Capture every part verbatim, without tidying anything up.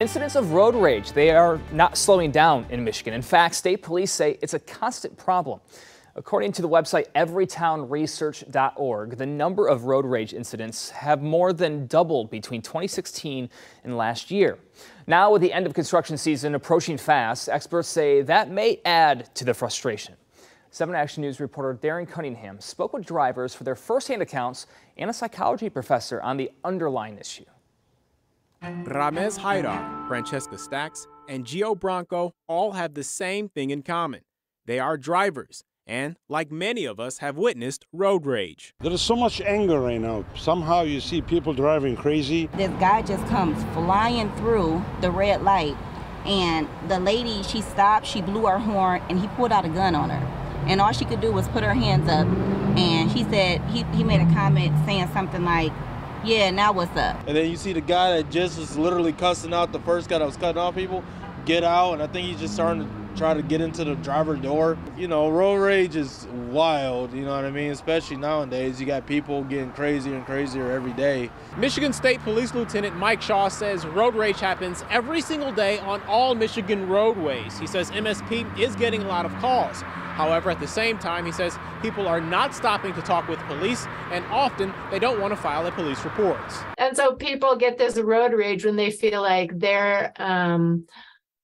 Incidents of road rage, they are not slowing down in Michigan. In fact, state police say it's a constant problem. According to the website every town research dot org, the number of road rage incidents have more than doubled between twenty sixteen and last year. Now, with the end of construction season approaching fast, experts say that may add to the frustration. seven Action News reporter Darren Cunningham spoke with drivers for their firsthand accounts and a psychology professor on the underlying issue. Ramez Haidar, Francesca Stax, and Gio Bronco all have the same thing in common. They are drivers and, like many of us, have witnessed road rage. There is so much anger right now. Somehow you see people driving crazy. This guy just comes flying through the red light, and the lady, she stopped, she blew her horn, and he pulled out a gun on her. And all she could do was put her hands up, and he said, he, he made a comment saying something like, "Yeah, now what's up?" And then you see the guy that just was literally cussing out the first guy that was cutting off people get out, and I think he's just starting to try to get into the driver's door. You know, road rage is wild, you know what I mean? Especially nowadays, you got people getting crazier and crazier every day. Michigan State Police Lieutenant Mike Shaw says road rage happens every single day on all Michigan roadways. He says M S P is getting a lot of calls. However, at the same time, he says people are not stopping to talk with police, and often they don't want to file a police report. And so people get this road rage when they feel like their um,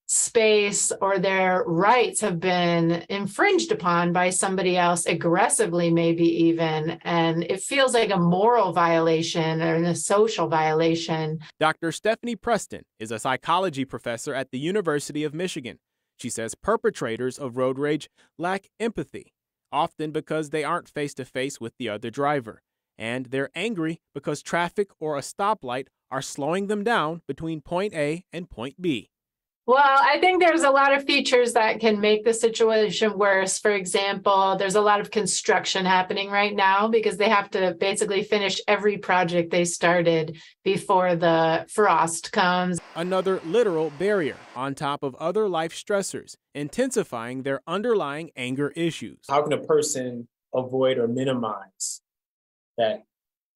space or their rights have been infringed upon by somebody else, aggressively maybe even, and it feels like a moral violation or a social violation. Doctor Stephanie Preston is a psychology professor at the University of Michigan. She says perpetrators of road rage lack empathy, often because they aren't face-to-face with the other driver, and they're angry because traffic or a stoplight are slowing them down between point A and point B. Well, I think there's a lot of features that can make the situation worse. For example, there's a lot of construction happening right now because they have to basically finish every project they started before the frost comes. Another literal barrier on top of other life stressors, intensifying their underlying anger issues. How can a person avoid or minimize that?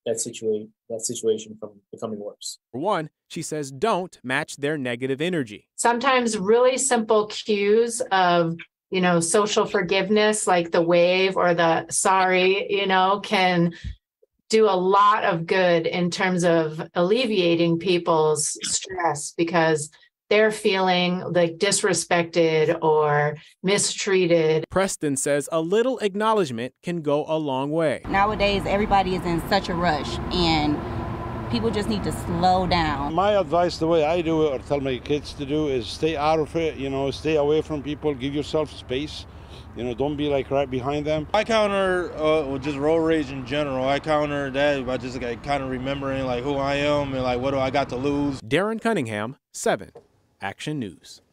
That, situa- that situation from becoming worse? For one, she says don't match their negative energy. Sometimes really simple cues of, you know, social forgiveness, like the wave or the sorry, you know, can do a lot of good in terms of alleviating people's stress because they're feeling like disrespected or mistreated. Preston says a little acknowledgement can go a long way. Nowadays, everybody is in such a rush, and people just need to slow down. My advice, the way I do it or tell my kids to do, is stay out of it, you know, stay away from people, give yourself space. You know, don't be like right behind them. I counter uh, well, just road rage in general. I counter that by just like kind of remembering like who I am and like what do I got to lose. Darren Cunningham, seven Action News.